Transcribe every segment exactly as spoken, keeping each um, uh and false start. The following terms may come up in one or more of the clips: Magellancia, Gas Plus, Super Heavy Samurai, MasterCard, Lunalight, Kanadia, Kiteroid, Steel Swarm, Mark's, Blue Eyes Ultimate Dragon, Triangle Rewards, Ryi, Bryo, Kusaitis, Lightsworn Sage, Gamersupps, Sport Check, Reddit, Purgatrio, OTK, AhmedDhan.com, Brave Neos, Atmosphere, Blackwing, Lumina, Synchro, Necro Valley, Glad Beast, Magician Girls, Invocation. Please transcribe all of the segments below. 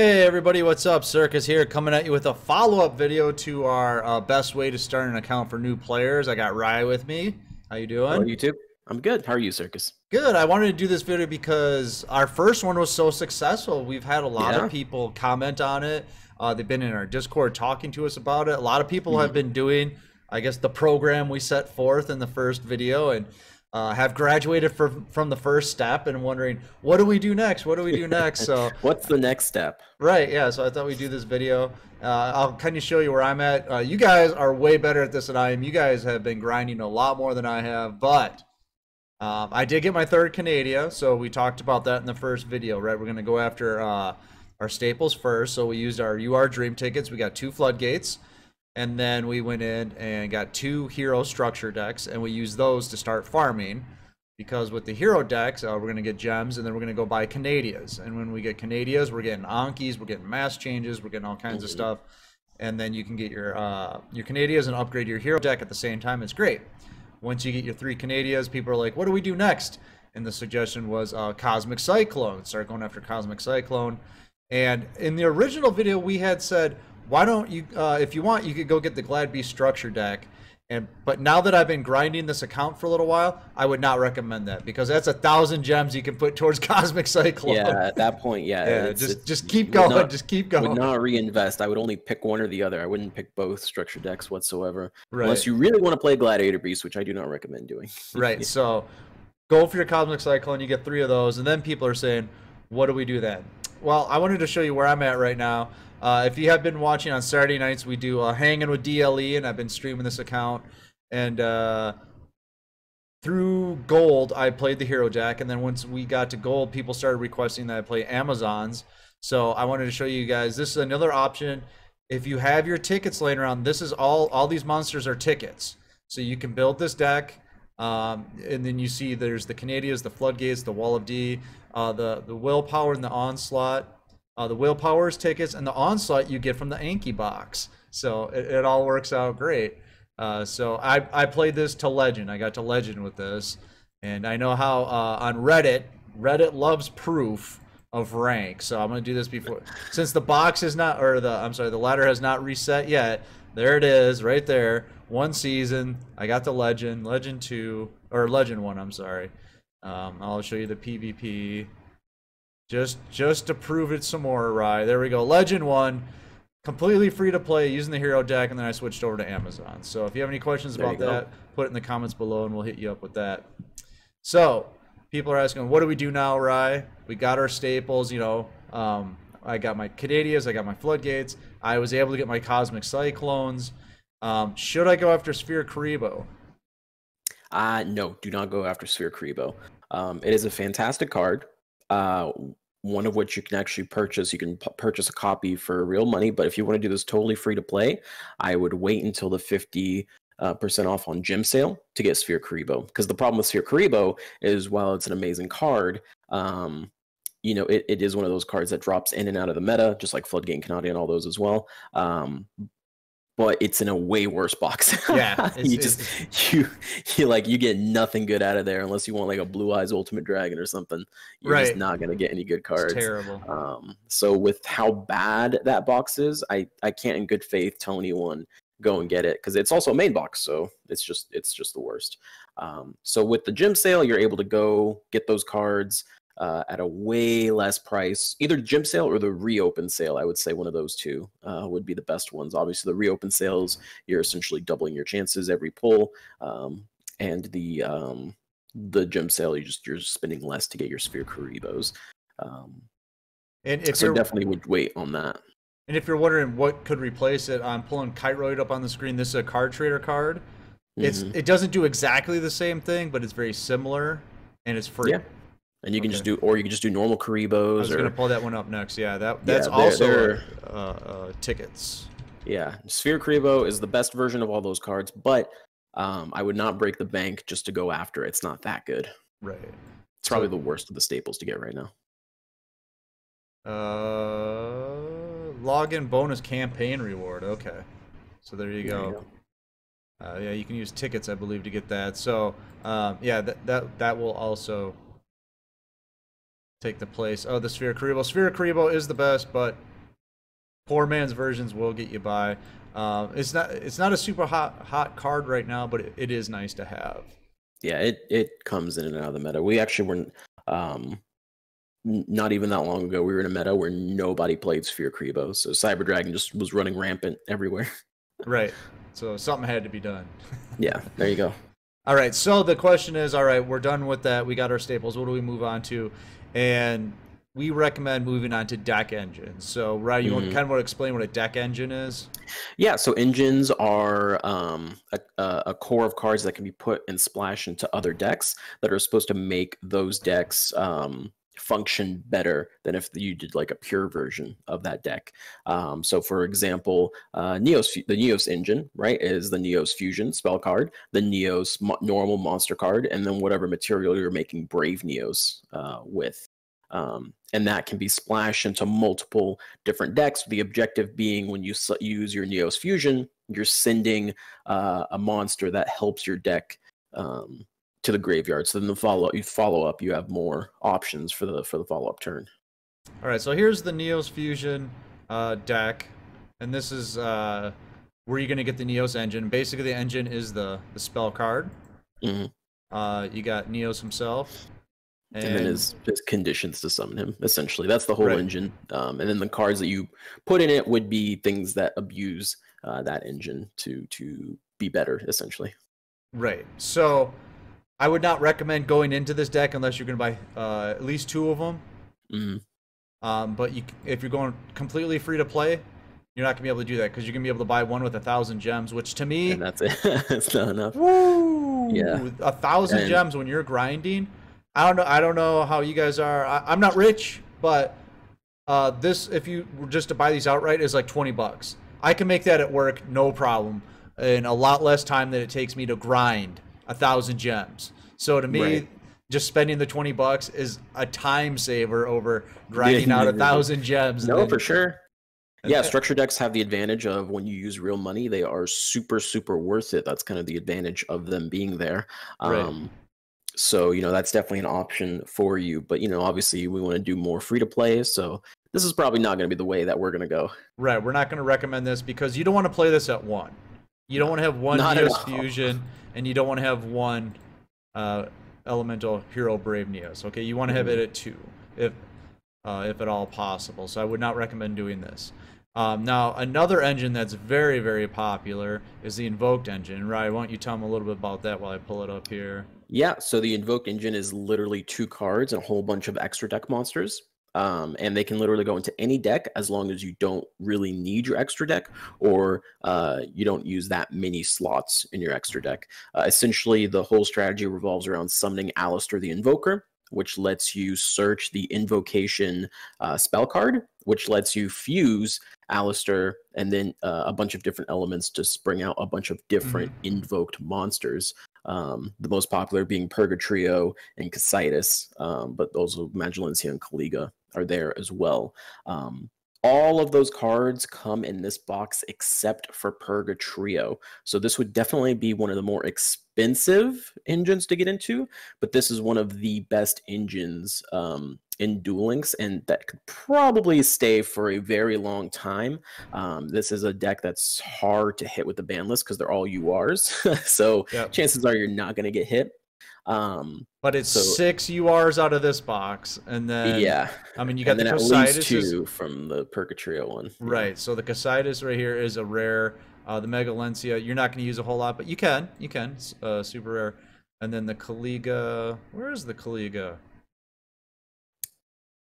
Hey everybody, what's up? Circus here, coming at you with a follow-up video to our uh, best way to start an account for new players. I got Ryi with me. How you doing? Hello YouTube. I'm good. How are you, Circus? Good. I wanted to do this video because our first one was so successful. We've had a lot yeah. of people comment on it. Uh, they've been in our Discord talking to us about it. A lot of people mm-hmm. have been doing, I guess, the program we set forth in the first video and Uh, have graduated from from the first step and wondering, what do we do next? What do we do next? So what's the next step? Right. Yeah. So I thought we'd do this video. Uh, I'll kind of show you where I'm at. Uh, you guys are way better at this than I am. You guys have been grinding a lot more than I have. But um, I did get my third Kanadia. So we talked about that in the first video, right? We're going to go after uh, our staples first. So we used our U R Dream tickets. We got two Floodgates. And then we went in and got two hero structure decks, and we used those to start farming. Because with the hero decks, uh, we're going to get gems, and then we're going to go buy Kanadias. And when we get Kanadias, we're getting Ankies, we're getting mass changes, we're getting all kinds mm-hmm. of stuff. And then you can get your uh, your Kanadias and upgrade your hero deck at the same time. It's great. Once you get your three Kanadias, people are like, what do we do next? And the suggestion was uh, Cosmic Cyclone. Start going after Cosmic Cyclone. And in the original video, we had said, why don't you, uh, if you want, you could go get the Glad Beast structure deck. And but now that I've been grinding this account for a little while, I would not recommend that, because that's a thousand gems you can put towards Cosmic Cyclone. Yeah, at that point, yeah. yeah it's, just it's, just keep going, not, just keep going. I would not reinvest. I would only pick one or the other. I wouldn't pick both structure decks whatsoever. Right. Unless you really want to play Gladiator Beast, which I do not recommend doing. Right, yeah. So go for your Cosmic Cyclone, you get three of those, and then people are saying, what do we do then? Well, I wanted to show you where I'm at right now. Uh, if you have been watching on Saturday nights, we do uh, Hanging with D L E, and I've been streaming this account. And uh, through Gold, I played the hero deck, and then once we got to Gold, people started requesting that I play Amazons. So I wanted to show you guys, this is another option. If you have your tickets laying around, this is all, all these monsters are tickets. So you can build this deck, um, and then you see there's the Kanadias, the Floodgates, the Wall of D, uh, the, the Willpower, and the Onslaught. Uh, the Willpower's tickets and the Onslaught you get from the Anki box. So it, it all works out great. Uh, so I, I played this to Legend. I got to Legend with this. And I know how uh, on Reddit, Reddit loves proof of rank. So I'm going to do this before. Since the box is not, or the, I'm sorry, the ladder has not reset yet. There it is right there. One season. I got to Legend. Legend two, or Legend one, I'm sorry. Um, I'll show you the PvP. Just just to prove it some more, Ryi. There we go. Legend one, completely free to play using the hero deck, and then I switched over to Amazon. So if you have any questions there about that, go. Put it in the comments below, and we'll hit you up with that. So people are asking, what do we do now, Ryi? We got our staples. You know, um, I got my Kanadias, I got my Floodgates. I was able to get my Cosmic Cyclones. Um, should I go after Sphere Kuriboh? Uh, no, do not go after Sphere Kuriboh. Um, it is a fantastic card. Uh, one of which you can actually purchase. You can p purchase a copy for real money, but if you want to do this totally free to play, I would wait until the fifty percent uh, off on gem sale to get Sphere Kuriboh. Because the problem with Sphere Kuriboh is, while it's an amazing card, um, you know, it, it is one of those cards that drops in and out of the meta, just like Floodgate and Kanadia and all those as well. Um, but it's in a way worse box. Yeah, it's, you just it's... you you like you get nothing good out of there unless you want like a Blue Eyes Ultimate Dragon or something. You're right. Just not gonna get any good cards. It's terrible. Um, so with how bad that box is, I I can't in good faith tell anyone go and get it, because it's also a main box, so it's just it's just the worst. Um, so with the gym sale, you're able to go get those cards uh, at a way less price, either gym sale or the reopen sale. I would say one of those two uh, would be the best ones. Obviously the reopen sales, you're essentially doubling your chances every pull. Um, and the, um, the gym sale, you just, you're spending less to get your Sphere Kuribohs. Um, and if so you're, definitely would wait on that. And if you're wondering what could replace it, I'm pulling Kiteroid up on the screen. This is a card trader card. Mm-hmm. It's, it doesn't do exactly the same thing, but it's very similar and it's free. Yeah. And you can okay. just do, or you can just do normal Kuribohs. I was or, gonna pull that one up next. Yeah, that that's yeah, they're, also they're, uh, uh, tickets. Yeah, Sphere Kuriboh is the best version of all those cards, but um, I would not break the bank just to go after it. It's not that good. Right. It's probably so, the worst of the staples to get right now. Uh, login bonus campaign reward. Okay, so there you go. There you go. Uh, yeah, you can use tickets, I believe, to get that. So um, yeah, that that that will also take the place of the Sphere Kuriboh. Sphere Kuriboh is the best, but poor man's versions will get you by. Um, it's not it's not a super hot hot card right now, but it, it is nice to have. Yeah, it it comes in and out of the meta. We actually were um, not even that long ago. We were in a meta where nobody played Sphere Kuriboh, so Cyber Dragon just was running rampant everywhere. Right. So something had to be done. Yeah. There you go. All right. So the question is, all right, we're done with that. We got our staples. What do we move on to? And we recommend moving on to deck engines. So, Ryi, you mm-hmm. want, kind of want to explain what a deck engine is? Yeah, so engines are um, a, a core of cards that can be put and splashed into other decks that are supposed to make those decks um, function better than if you did like a pure version of that deck. Um, so, for example, uh, Neos, the Neos engine, right, is the Neos Fusion spell card, the Neos mo normal monster card, and then whatever material you're making Brave Neos uh, with. Um, and that can be splashed into multiple different decks. The objective being, when you use your Neos Fusion, you're sending uh, a monster that helps your deck um, to the graveyard. So then the follow you follow up, you have more options for the for the follow up turn. All right, so here's the Neos Fusion uh, deck, and this is uh, where you're going to get the Neos engine. Basically, the engine is the the spell card. Mm-hmm. uh, you got Neos himself. And, and then his, his conditions to summon him, essentially. That's the whole right. engine. Um, and then the cards that you put in it would be things that abuse uh, that engine to to be better, essentially. Right. So I would not recommend going into this deck unless you're going to buy uh, at least two of them. Mm-hmm. um, but you, if you're going completely free to play, you're not going to be able to do that because you're going to be able to buy one with a thousand gems, which to me... And that's it. That's not enough. Woo! Yeah. A thousand and... gems when you're grinding... I don't know. I don't know how you guys are. I, I'm not rich, but uh, this, if you were just to buy these outright, is like twenty bucks. I can make that at work, no problem, in a lot less time than it takes me to grind a thousand gems. So to me, right. just spending the twenty bucks is a time saver over grinding yeah, out a thousand gems. No, for sure. Yeah, structure decks have the advantage of when you use real money, they are super, super worth it. That's kind of the advantage of them being there. Um, right. So, you know, that's definitely an option for you. But, you know, obviously we want to do more free-to-play, so this is probably not going to be the way that we're going to go. Right, we're not going to recommend this because you don't want to play this at one. You don't want to have one Neos Fusion, and you don't want to have one uh, Elemental Hero Brave Neos, okay? You want to have mm-hmm. it at two, if, uh, if at all possible. So I would not recommend doing this. Um, now, another engine that's very, very popular is the Invoked engine. Ryi, why don't you tell them a little bit about that while I pull it up here? Yeah, so the Invoked engine is literally two cards and a whole bunch of extra deck monsters. Um, and they can literally go into any deck as long as you don't really need your extra deck or uh, you don't use that many slots in your extra deck. Uh, essentially, the whole strategy revolves around summoning Alistair the Invoker, which lets you search the Invocation uh, spell card, which lets you fuse Alistair and then uh, a bunch of different elements to spring out a bunch of different mm-hmm. invoked monsters. Um, the most popular being Purgatrio and Kusaitis, um, but those of Magellancia and Kaliga are there as well. Um, all of those cards come in this box except for Purgatrio. So this would definitely be one of the more expensive engines to get into, but this is one of the best engines um, in Duel Links, and that could probably stay for a very long time. Um, this is a deck that's hard to hit with the ban list because they're all U Rs, so yep. chances are you're not going to get hit. Um, but it's so, six U Rs out of this box, and then yeah, I mean you got and the Kusaitis two from the Purgatrio one, right? Yeah. So the Kusaitis right here is a rare. Uh, the Magellancia you're not going to use a whole lot, but you can, you can uh, super rare. And then the Kaliga, where is the Kaliga?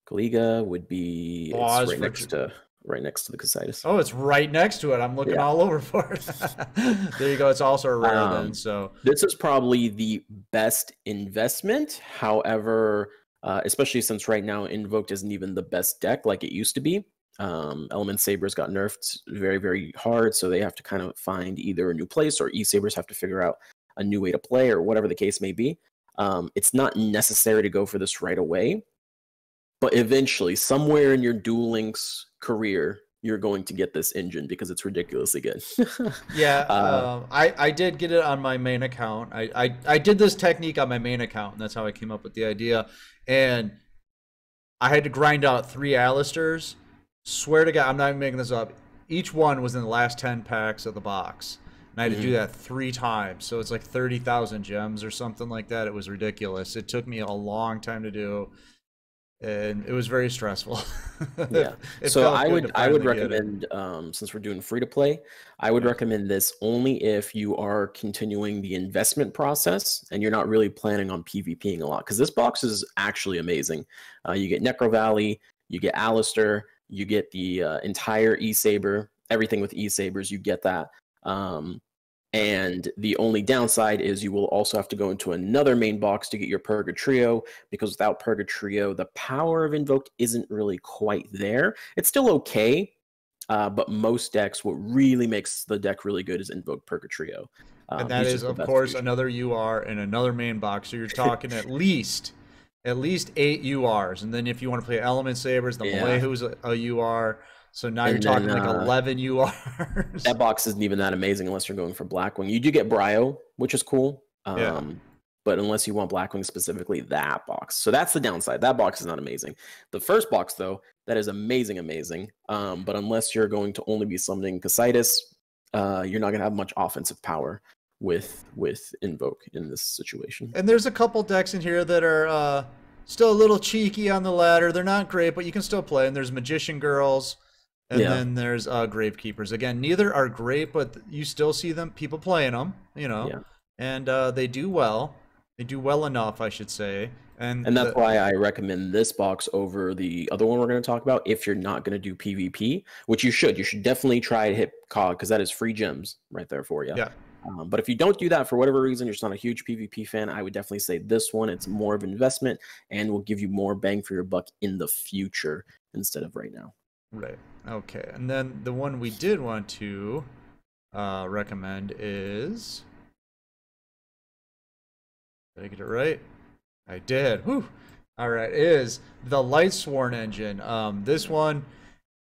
Kaliga would be oh, it's right next to right next to the Kusaitis. Oh, it's right next to it. I'm looking yeah. all over for it. There you go. It's also a rare um, then. So this is probably the best investment. However, uh, especially since right now Invoked isn't even the best deck like it used to be. Um, Element Sabers got nerfed very, very hard, so they have to kind of find either a new place or E-Sabers have to figure out a new way to play or whatever the case may be. Um, it's not necessary to go for this right away. But eventually, somewhere in your Duel Links career, you're going to get this engine because it's ridiculously good. yeah, uh, uh, I, I did get it on my main account. I, I, I did this technique on my main account, and that's how I came up with the idea. And I had to grind out three Alistairs. Swear to God, I'm not even making this up. each one was in the last ten packs of the box. And I had mm-hmm. to do that three times. So it's like thirty thousand gems or something like that. It was ridiculous. It took me a long time to do. And it was very stressful. Yeah. So I would I would recommend, um, since we're doing free-to-play, I would yeah. recommend this only if you are continuing the investment process and you're not really planning on PvPing a lot. Because this box is actually amazing. Uh, you get Necro Valley, you get Alistair, you get the uh, entire E-Saber, everything with E-Sabers, you get that. Um, and the only downside is you will also have to go into another main box to get your Purgatrio, because without Purgatrio, the power of Invoked isn't really quite there. It's still okay, uh, but most decks, what really makes the deck really good is Invoked Purgatrio. Um, and that is, of course, fusion. Another U R and another main box, so you're talking at least at least eight U Rs. And then if you want to play Element Sabers, the yeah. Maleihu's a, a U R. So now and you're talking then, like uh, eleven U Rs. That box isn't even that amazing unless you're going for Blackwing. You do get Bryo, which is cool. Um, yeah. But unless you want Blackwing specifically, that box. So that's the downside. That box is not amazing. The first box, though, that is amazing, amazing. Um, but unless you're going to only be summoning Kusaitis, uh, you're not going to have much offensive power with with Invoke in this situation. And there's a couple decks in here that are uh, still a little cheeky on the ladder. They're not great, but you can still play. And there's Magician Girls. And yeah. then there's uh, Gravekeepers. Again, neither are great, but you still see them, people playing them, you know, yeah. and uh, they do well. They do well enough, I should say. And, and that's the, why I recommend this box over the other one we're going to talk about if you're not going to do PvP, which you should. You should definitely try to hit C O G because that is free gems right there for you. Yeah. Um, but if you don't do that for whatever reason, you're just not a huge PvP fan, I would definitely say this one. It's more of an investment and will give you more bang for your buck in the future instead of right now. Right. Okay, and then the one we did want to uh, recommend is... Did I get it right? I did. Whew. All right, is the Light Sworn engine. Um, this one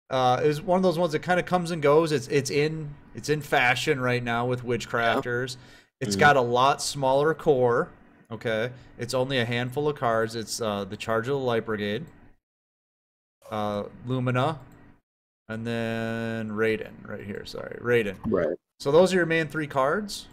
uh, is one of those ones that kind of comes and goes. It's it's in it's in fashion right now with Witchcrafters. Yeah. It's mm-hmm. got a lot smaller core. Okay, it's only a handful of cards. It's uh, the Charge of the Light Brigade, uh, Lumina. And then Raiden right here. Sorry, Raiden. Right. So those are your main three cards.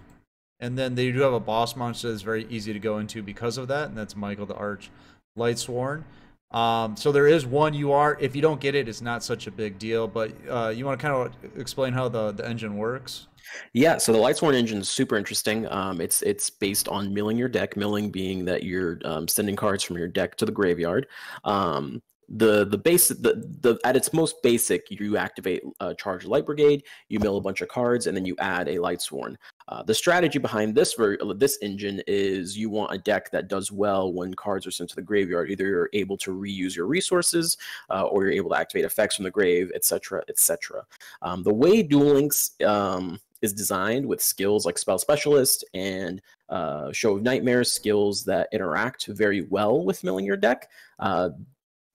And then they do have a boss monster that's very easy to go into because of that. And that's Michael the Arch Light Sworn. Um, so there is one U R. If you don't get it, it's not such a big deal. But uh, you want to kind of explain how the, the engine works? Yeah, so the Light Sworn engine is super interesting. Um, it's it's based on milling your deck. Milling being that you're um, sending cards from your deck to the graveyard. Um The the base the the at its most basic, you activate uh, Charge Light Brigade, you mill a bunch of cards, and then you add a Light Sworn. Uh, the strategy behind this ver this engine is you want a deck that does well when cards are sent to the graveyard. Either you're able to reuse your resources, uh, or you're able to activate effects from the grave, et cetera, et cetera. Um, the way Duel Links um, is designed with skills like Spell Specialist and uh, Show of Nightmares, skills that interact very well with milling your deck. Uh,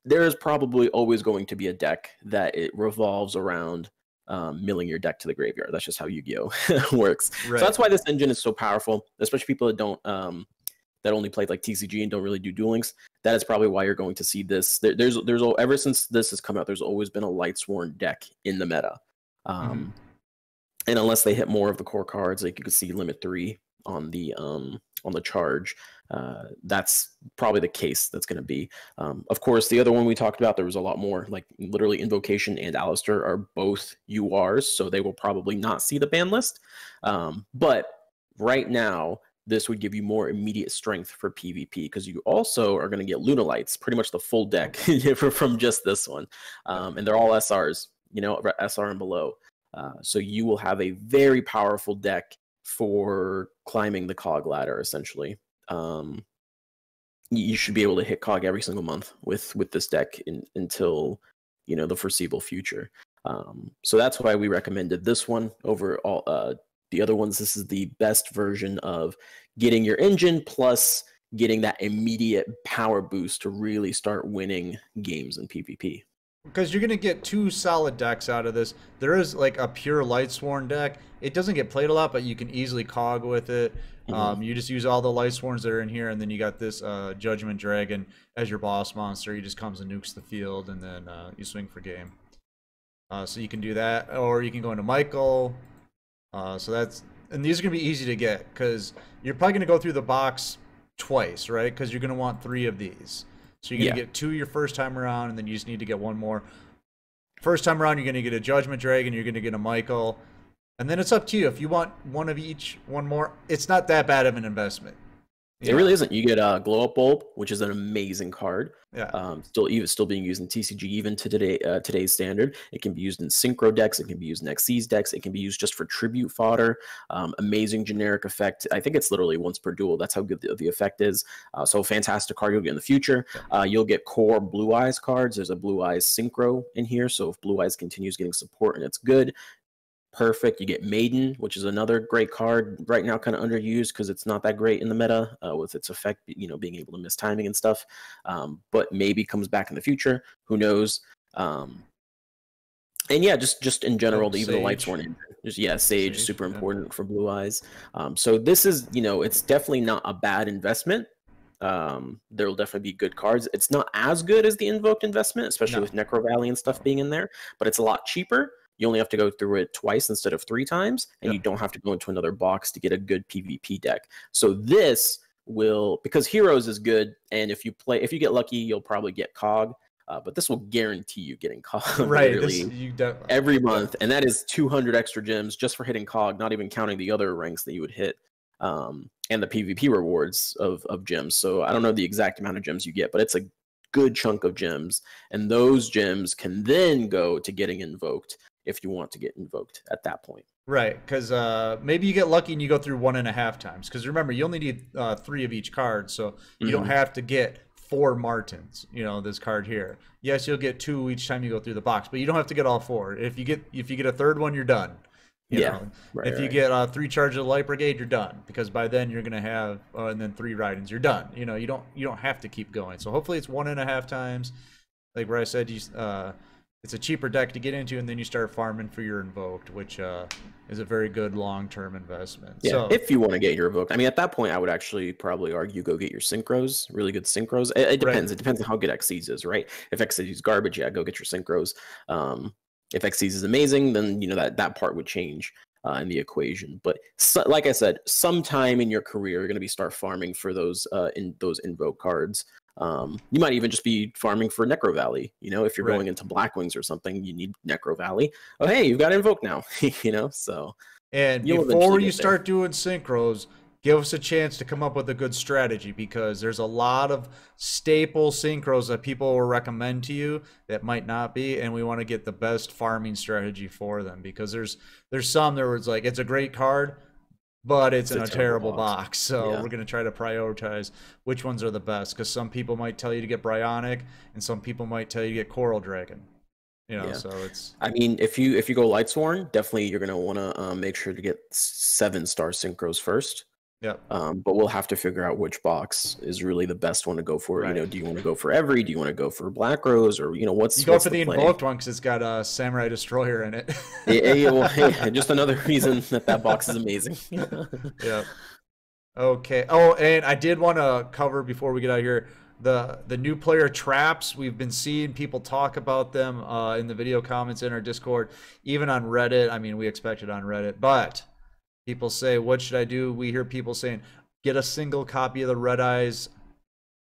There is probably always going to be a deck that it revolves around um, milling your deck to the graveyard. That's just how Yu-Gi-Oh! works. Right. So that's why this engine is so powerful, especially people that don't um, that only play like T C G and don't really do Duel Links. That is probably why you're going to see this. There, there's there's ever since this has come out, there's always been a Light Sworn deck in the meta, um, mm-hmm. and unless they hit more of the core cards, like you can see Limit Three on the um, on the Charge. Uh, that's probably the case that's going to be. Um, of course, the other one we talked about, there was a lot more. Like, literally, Invocation and Alistair are both U Rs, so they will probably not see the ban list. Um, but right now, this would give you more immediate strength for PvP, because you also are going to get Lunalights, pretty much the full deck from just this one. Um, and they're all S Rs, you know, S R and below. Uh, so you will have a very powerful deck for climbing the C O G ladder, essentially. Um, you should be able to hit C O G every single month with with this deck in, until you know the foreseeable future. Um, so that's why we recommended this one over all uh, the other ones. This is the best version of getting your engine plus getting that immediate power boost to really start winning games in PvP. Because you're going to get two solid decks out of this. There is like a pure Light Sworn deck. It doesn't get played a lot, but you can easily C O G with it. Mm-hmm. um, you just use all the Light Sworns that are in here, and then you got this uh, Judgment Dragon as your boss monster. He just comes and nukes the field, and then uh, you swing for game. Uh, so you can do that, or you can go into Michael. Uh, so that's, and these are going to be easy to get because you're probably going to go through the box twice, right? Because you're going to want three of these. So you're going to yeah. get two your first time around, and then you just need to get one more. First time around, you're going to get a Judgment Dragon, you're going to get a Michael. And then it's up to you. If you want one of each, one more, it's not that bad of an investment. It yeah. really isn't. You get a Glow Up Bulb, which is an amazing card. Yeah. Um, still, even still being used in T C G even to today uh, today's standard. It can be used in Synchro decks. It can be used in Xyz decks. It can be used just for tribute fodder. Um, amazing generic effect. I think it's literally once per duel. That's how good the, the effect is. Uh, so fantastic card you'll get in the future. Uh, you'll get core Blue Eyes cards. There's a Blue Eyes Synchro in here. So if Blue Eyes continues getting support and it's good, perfect. You get Maiden, which is another great card right now, kind of underused because it's not that great in the meta uh, with its effect, you know, being able to miss timing and stuff. Um, but maybe comes back in the future. Who knows? Um, and yeah, just just in general, oh, even the Light Sworn, just yeah, Sage, Sage super important yeah. for Blue Eyes. Um, so this is, you know, it's definitely not a bad investment. Um, there will definitely be good cards. It's not as good as the Invoked investment, especially no. with Necro Valley and stuff being in there, but it's a lot cheaper. You only have to go through it twice instead of three times, and yep. you don't have to go into another box to get a good PvP deck. So this will, because Heroes is good, and if you play, if you get lucky, you'll probably get Cog, uh, but this will guarantee you getting Cog right this, you every month, and that is two hundred extra gems just for hitting Cog, not even counting the other ranks that you would hit, um, and the PvP rewards of, of gems. So I don't know the exact amount of gems you get, but it's a good chunk of gems, and those gems can then go to getting Invoked, if you want to get Invoked at that point. Right, because uh, maybe you get lucky and you go through one and a half times. Because remember, you only need uh, three of each card, so mm-hmm. you don't have to get four Martins, you know, this card here. Yes, you'll get two each time you go through the box, but you don't have to get all four. If you get if you get a third one, you're done. You yeah. know? Right, if right. you get uh, three Charge of the Light Brigade, you're done. Because by then you're going to have, uh, and then three Raidens, you're done. You know, you don't, you don't have to keep going. So hopefully it's one and a half times. Like where I said, you... Uh, it's a cheaper deck to get into, and then you start farming for your Invoked, which uh, is a very good long-term investment. Yeah, so, if you want to get your Invoked. I mean, at that point, I would actually probably argue go get your Synchros, really good Synchros. It, it depends. Right. It depends on how good Xyz is, right? If Xyz is garbage, yeah, go get your Synchros. Um, if Xyz is amazing, then you know that, that part would change uh, in the equation. But so, like I said, sometime in your career, you're going to be start farming for those uh, in those Invoked cards. Um, you might even just be farming for Necro Valley. You know, if you're right. going into Blackwings or something, you need Necro Valley. Oh, hey, you've got Invoke now. you know, so. And before you start there. doing Synchros, give us a chance to come up with a good strategy, because there's a lot of staple Synchros that people will recommend to you that might not be, and we want to get the best farming strategy for them, because there's there's some there where it's like, it's a great card, but it's, it's in a terrible, terrible box. box, so yeah. we're going to try to prioritize which ones are the best, because some people might tell you to get Bryonic, and some people might tell you to get Coral Dragon. You know, yeah. so it's... I mean, if you if you go Light Sworn, definitely you're going to want to um, make sure to get seven-star Synchros first. Yeah. Um, but we'll have to figure out which box is really the best one to go for. Right. You know, do you want to go for every? Do you want to go for Black Rose? Or, you know, what's You go what's for the Invoked one because it's got a Samurai Destroyer in it. yeah, yeah, well, yeah, just another reason that that box is amazing. yeah. Okay. Oh, and I did want to cover before we get out of here the the new player traps. We've been seeing people talk about them uh, in the video comments in our Discord, even on Reddit. I mean, we expect it on Reddit, but. People say, what should I do? We hear people saying, get a single copy of the Red Eyes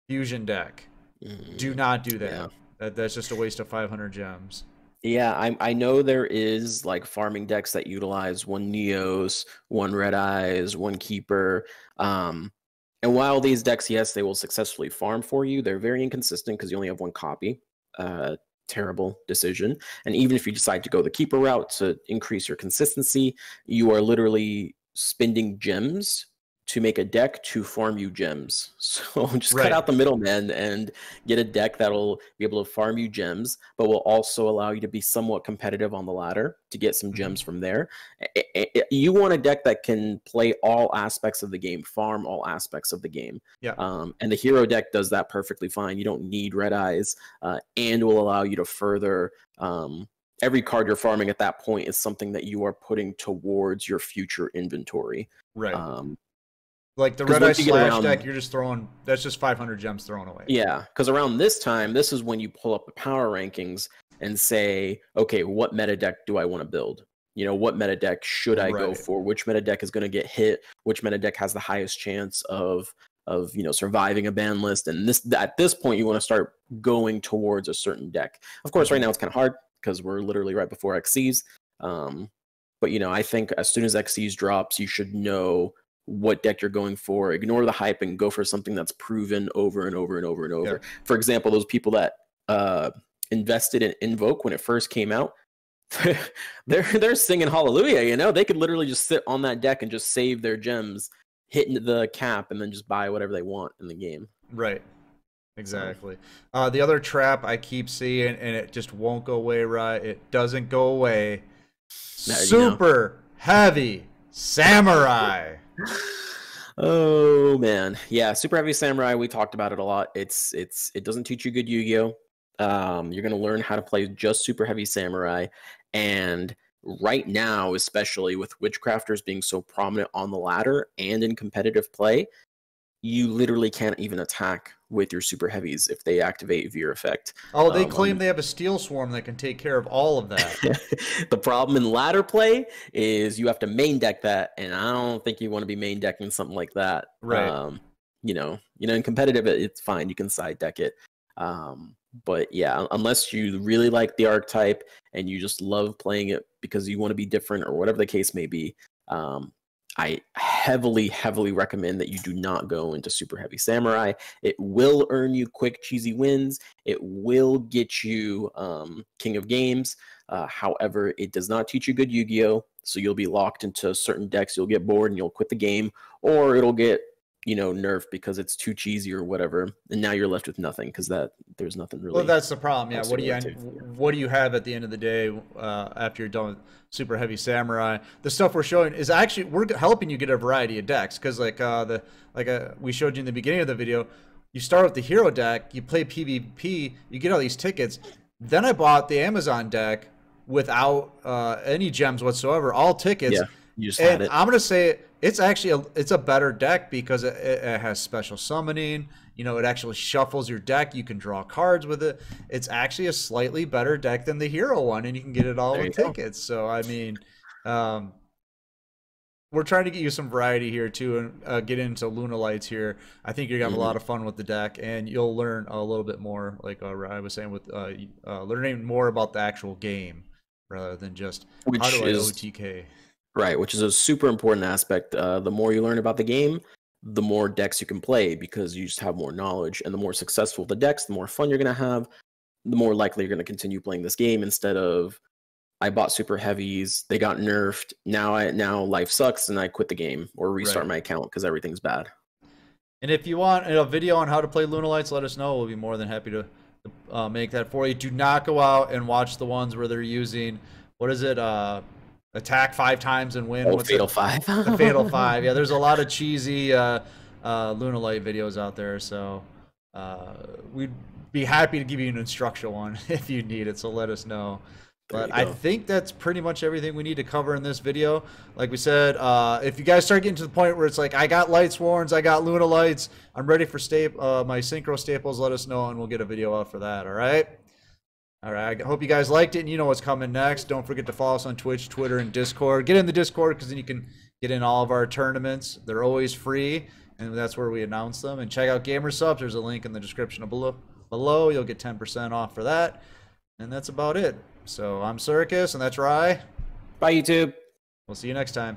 Fusion deck. Mm, do not do that. Yeah. that. That's just a waste of five hundred gems. Yeah, I, I know there is like farming decks that utilize one Neos, one Red Eyes, one Keeper. Um, and while these decks, yes, they will successfully farm for you, they're very inconsistent because you only have one copy. Uh, terrible decision. And even if you decide to go the Keeper route to increase your consistency, you are literally spending gems to make a deck to farm you gems. So just right. cut out the middleman and get a deck that'll be able to farm you gems, but will also allow you to be somewhat competitive on the ladder to get some mm-hmm. gems from there. It, it, it, you want a deck that can play all aspects of the game, farm all aspects of the game. Yeah. Um, and the Hero deck does that perfectly fine. You don't need Red Eyes, uh, and will allow you to further... Um, every card you're farming at that point is something that you are putting towards your future inventory. Right. Um, Like the Red Eye Slash around, deck, you're just throwing, that's just five hundred gems thrown away. Yeah, because around this time, this is when you pull up the power rankings, and say, okay, what meta deck do I want to build? You know, what meta deck should I right. go for? Which meta deck is going to get hit? Which meta deck has the highest chance of, of you know, surviving a ban list? And this at this point, you want to start going towards a certain deck. Of course, right now it's kind of hard because we're literally right before Xyz. Um, but, you know, I think as soon as Xyz drops, you should know what deck you're going for. Ignore the hype and go for something that's proven over and over and over and over. Yeah. For example, those people that uh, invested in Invoke when it first came out, they're they're singing hallelujah, you know? They could literally just sit on that deck and just save their gems, hit into the cap, and then just buy whatever they want in the game. Right. Exactly. Uh, the other trap I keep seeing, and it just won't go away, right? It doesn't go away. Now, Super you know. Heavy Samurai. Oh, man. Yeah, Super Heavy Samurai, we talked about it a lot. It's it's It doesn't teach you good Yu-Gi-Oh! Um, you're going to learn how to play just Super Heavy Samurai. And right now, especially with Witchcrafters being so prominent on the ladder and in competitive play, you literally can't even attack with your Super Heavies if they activate Veer Effect. Oh, they um, claim they have a Steel Swarm that can take care of all of that. The problem in ladder play is you have to main deck that, and I don't think you want to be main decking something like that. Right. Um, you know, you know, in competitive, it's fine. You can side deck it. Um, but yeah, unless you really like the archetype and you just love playing it because you want to be different or whatever the case may be, um, I heavily, heavily recommend that you do not go into Super Heavy Samurai. It will earn you quick, cheesy wins. It will get you um, King of Games. Uh, however, it does not teach you good Yu-Gi-Oh! So you'll be locked into certain decks. You'll get bored and you'll quit the game, or it'll get, you know, nerfed because it's too cheesy or whatever. And now you're left with nothing because that there's nothing really. Well, that's the problem. Yeah. What do you end, what do you have at the end of the day uh, after you're done with Super Heavy Samurai? The stuff we're showing is actually we're helping you get a variety of decks because, like uh, the like uh, we showed you in the beginning of the video, you start with the hero deck, you play PvP, you get all these tickets. Then I bought the Amazon deck without uh, any gems whatsoever, all tickets. Yeah, you just and had it. I'm gonna say it. It's actually a, it's a better deck because it, it has special summoning. You know, it actually shuffles your deck. You can draw cards with it. It's actually a slightly better deck than the hero one, and you can get it all there with tickets. Go. So, I mean, um, we're trying to get you some variety here, too, and uh, get into Lunalights here. I think you're going to have mm-hmm. a lot of fun with the deck, and you'll learn a little bit more, like uh, I was saying, with uh, uh, learning more about the actual game rather than just Which how do I is... O T K. Right, which is a super important aspect. Uh, the more you learn about the game, the more decks you can play because you just have more knowledge. And the more successful the decks, the more fun you're going to have, the more likely you're going to continue playing this game instead of, I bought Super Heavies, they got nerfed, now I now life sucks, and I quit the game or restart right. my account because everything's bad. And if you want a video on how to play Lunalights, let us know. We'll be more than happy to uh, make that for you. Do not go out and watch the ones where they're using, what is it, uh... attack five times and win. Oh, What's fatal it? Five. The fatal five. Yeah, there's a lot of cheesy uh, uh, Lunalight videos out there, so uh, we'd be happy to give you an instructional one if you need it, so let us know. But I think that's pretty much everything we need to cover in this video. Like we said, uh, if you guys start getting to the point where it's like, I got Light Sworns, I got Lunalights, I'm ready for sta uh, my Synchro staples, let us know, and we'll get a video out for that, all right? All right, I hope you guys liked it, and you know what's coming next. Don't forget to follow us on Twitch, Twitter, and Discord. Get in the Discord because then you can get in all of our tournaments. They're always free, and that's where we announce them. And check out Gamer Subs. There's a link in the description below. below. You'll get ten percent off for that. And that's about it. So I'm Circus, and that's Ryi. Bye, YouTube. We'll see you next time.